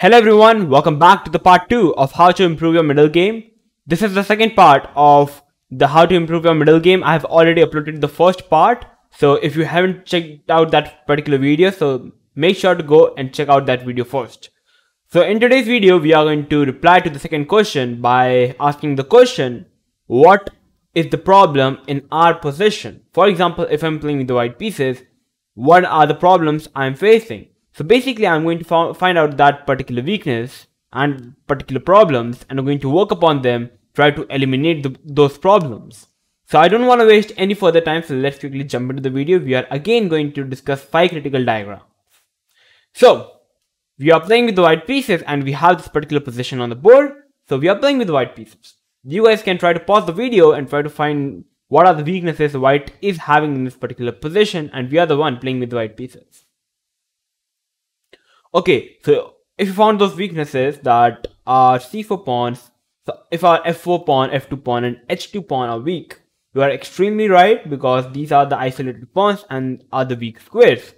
Hello everyone, welcome back to the part 2 of how to improve your middle game. This is the second part of the how to improve your middle game. I have already uploaded the first part, so if you haven't checked out that particular video, so make sure to go and check out that video first. So in today's video, we are going to reply to the second question by asking the question, what is the problem in our position? For example, if I'm playing with the white pieces, what are the problems I'm facing? So basically, I'm going to find out that particular weakness and particular problems, and I'm going to work upon them, try to eliminate those problems. So I don't want to waste any further time, so let's quickly jump into the video. We are again going to discuss 5 critical diagrams. So we are playing with the white pieces and we have this particular position on the board. So we are playing with the white pieces. You guys can try to pause the video and try to find what are the weaknesses white is having in this particular position, and we are the one playing with the white pieces. Okay, so if you found those weaknesses that are c4 pawns, so if our f4 pawn, f2 pawn and h2 pawn are weak, you are extremely right, because these are the isolated pawns and are the weak squares.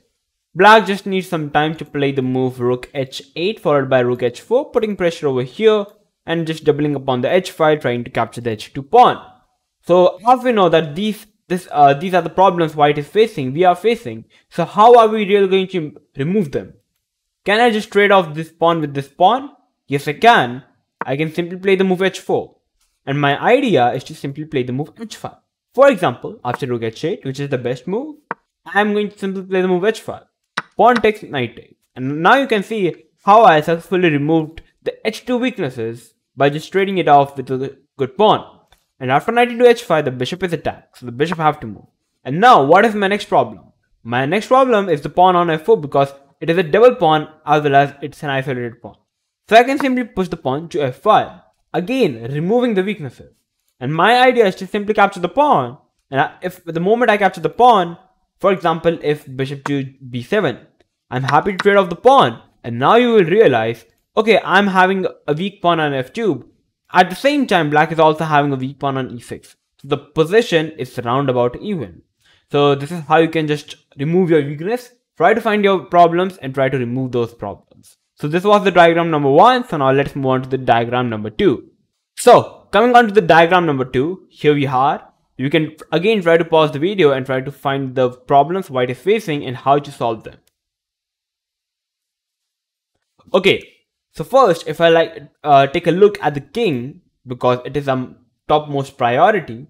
Black just needs some time to play the move rook h8 followed by rook h4, putting pressure over here and just doubling upon the h file, trying to capture the h2 pawn. So as we know that these are the problems white is facing, we are facing. So how are we really going to remove them? Can I just trade off this pawn with this pawn? Yes, I can. I can simply play the move h4. And my idea is to simply play the move h5. For example, after rook h8, which is the best move, I am going to simply play the move h5. Pawn takes, knight takes. And now you can see how I successfully removed the h2 weaknesses by just trading it off with a good pawn. And after knight into h5, the bishop is attacked. So the bishop have to move. And now, what is my next problem? My next problem is the pawn on f4, because it is a double pawn as well as it's an isolated pawn. So I can simply push the pawn to f5, again removing the weaknesses. And my idea is to simply capture the pawn. And if the moment I capture the pawn, for example, if bishop to b7, I'm happy to trade off the pawn. And now you will realize, okay, I'm having a weak pawn on f2. At the same time, black is also having a weak pawn on e6. So the position is roundabout even. So this is how you can just remove your weakness. Try to find your problems and try to remove those problems. So this was the diagram number 1. So now let's move on to the diagram number 2. So coming on to the diagram number 2, here we are. You can again try to pause the video and try to find the problems white is facing and how to solve them. Okay, so first if I take a look at the king, because it is our topmost priority,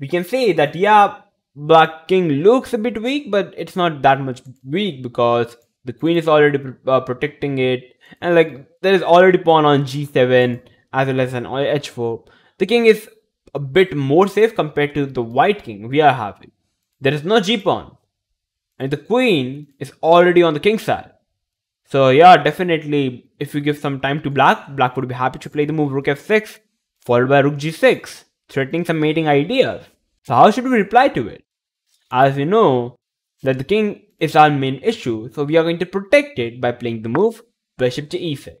we can say that yeah, black king looks a bit weak, but it's not that much weak because the queen is already protecting it, and like there is already pawn on g7 as well as an h4. The king is a bit more safe compared to the white king we are having. There is no g pawn, and the queen is already on the king side. So yeah, definitely if you give some time to black, black would be happy to play the move rook f6 followed by rook g6, threatening some mating ideas. So how should we reply to it? As we know that the king is our main issue, so we are going to protect it by playing the move bishop to e6.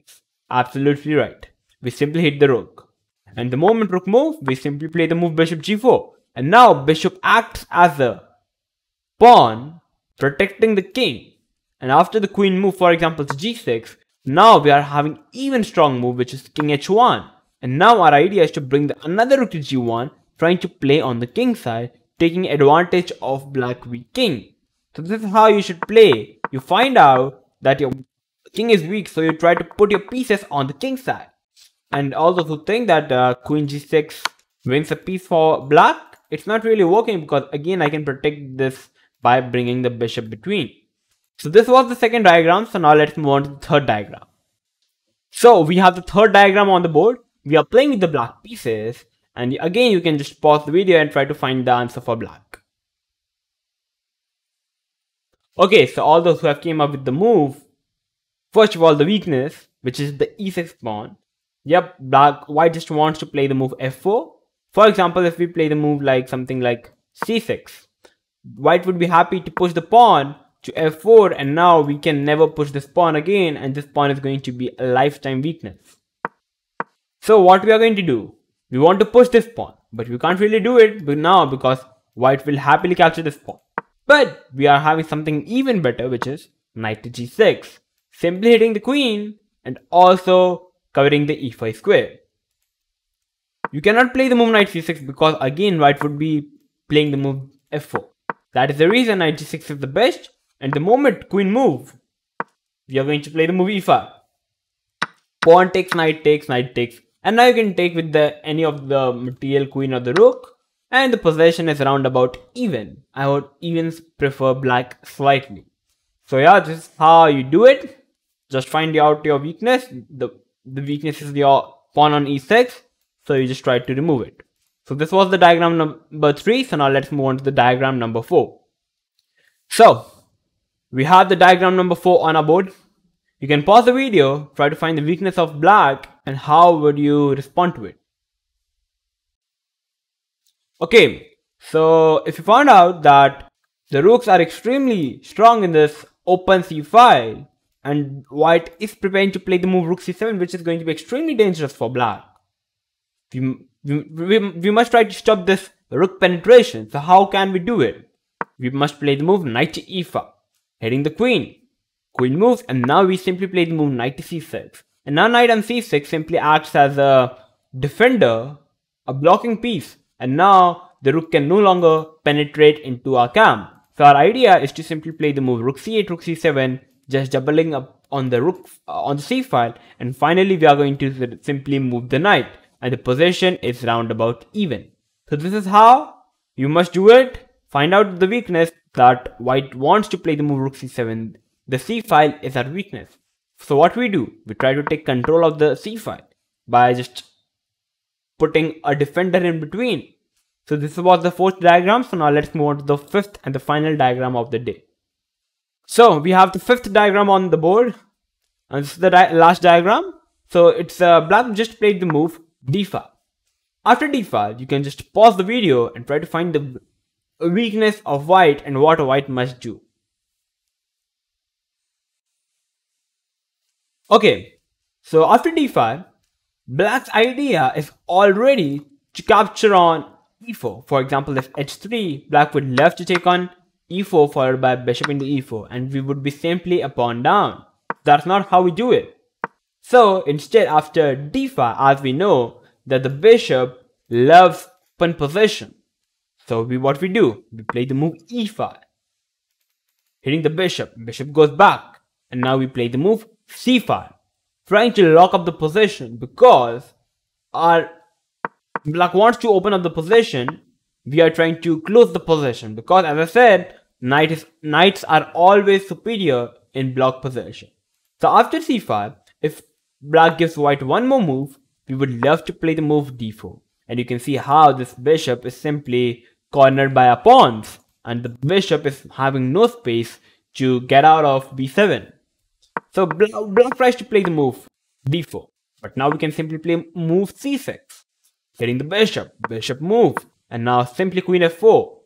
Absolutely right. We simply hit the rook. And the moment rook moves, we simply play the move bishop g4. And now bishop acts as a pawn protecting the king. And after the queen move, for example, to g6, now we are having even strong move, which is king h1. And now our idea is to bring another rook to g1, trying to play on the king side, taking advantage of black weak king. So this is how you should play. You find out that your king is weak, so you try to put your pieces on the king side. And all those who think that queen g6 wins a piece for black, it's not really working, because again I can protect this by bringing the bishop between. So this was the second diagram, so now let's move on to the third diagram. So we have the third diagram on the board. We are playing with the black pieces. And again, you can just pause the video and try to find the answer for black. Okay, so all those who have came up with the move, first of all, the weakness, which is the e6 pawn. Yep, white just wants to play the move f4. For example, if we play the move like something like c6, white would be happy to push the pawn to f4, and now we can never push this pawn again, and this pawn is going to be a lifetime weakness. So what we are going to do? We want to push this pawn, but we can't really do it now because white will happily capture this pawn. But we are having something even better, which is knight to g6. Simply hitting the queen and also covering the e5 square. You cannot play the move knight c6 because again white would be playing the move f4. That is the reason knight g6 is the best, and the moment queen move, we are going to play the move e5. Pawn takes, knight takes, knight takes, and now you can take with the any of the material, queen or the rook, and the possession is round about even. I would evens prefer black slightly. So yeah, this is how you do it. Just find out your weakness. The weakness is your pawn on e6, so you just try to remove it. So this was the diagram number 3, so now let's move on to the diagram number 4. So, we have the diagram number 4 on our board. You can pause the video, try to find the weakness of black and how would you respond to it. Okay, so if you found out that the rooks are extremely strong in this open c5 and white is preparing to play the move rook c7, which is going to be extremely dangerous for black. We must try to stop this rook penetration. So how can we do it? We must play the move knight to e5, heading the queen. Queen moves, and now we simply play the move knight to c6. And now knight on c6 simply acts as a defender, a blocking piece. And now the rook can no longer penetrate into our camp. So our idea is to simply play the move rook c8, rook c7, just doubling up on the rook on the c file. And finally, we are going to simply move the knight. And the possession is round about even. So this is how you must do it. Find out the weakness that white wants to play the move rook c7. The c file is our weakness. So what we do? We try to take control of the c file by just putting a defender in between. So this was the 4th diagram. So now let's move on to the 5th and the final diagram of the day. So we have the 5th diagram on the board. And this is the last diagram. So it's black just played the move d5. After d5, you can just pause the video and try to find the weakness of white and what white must do. Okay, so after d5, black's idea is already to capture on e4. For example, if h3, black would love to take on e4 followed by bishop into e4, and we would be simply a pawn down. That's not how we do it. So instead, after d5, as we know that the bishop loves open possession, so what we do, we play the move e5, hitting the bishop. Bishop goes back, and now we play the move c5, trying to lock up the possession because our black wants to open up the possession. We are trying to close the possession because, as I said, knights are always superior in block possession. So after c5, if black gives white one more move, we would love to play the move d4. And you can see how this bishop is simply cornered by our pawns, and the bishop is having no space to get out of b7. So black tries to play the move d4, but now we can simply play move c6, hitting the bishop. Bishop move, and now simply queen f4.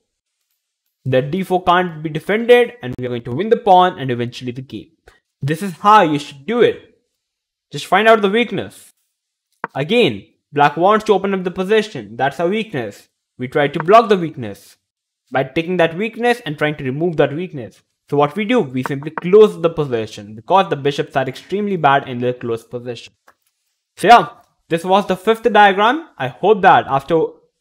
The d4 can't be defended, and we are going to win the pawn and eventually the game. This is how you should do it. Just find out the weakness. Again, black wants to open up the possession. That's our weakness. We try to block the weakness by taking that weakness and trying to remove that weakness. So what we do? We simply close the possession because the bishops are extremely bad in their close possession. So yeah, this was the 5th diagram. I hope that after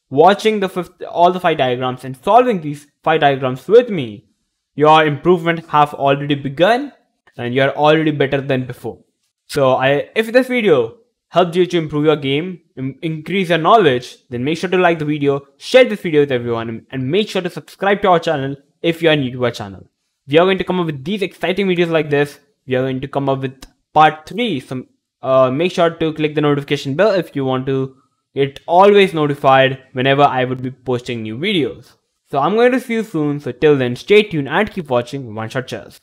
watching all the 5 diagrams and solving these 5 diagrams with me, your improvement have already begun and you're already better than before. So if this video helped you to improve your game, increase your knowledge, then make sure to like the video, share this video with everyone, and make sure to subscribe to our channel if you are new to our channel. We are going to come up with these exciting videos like this. We are going to come up with part 3. So make sure to click the notification bell if you want to get always notified whenever I would be posting new videos. So I'm going to see you soon. So till then, stay tuned and keep watching One Shot Chess.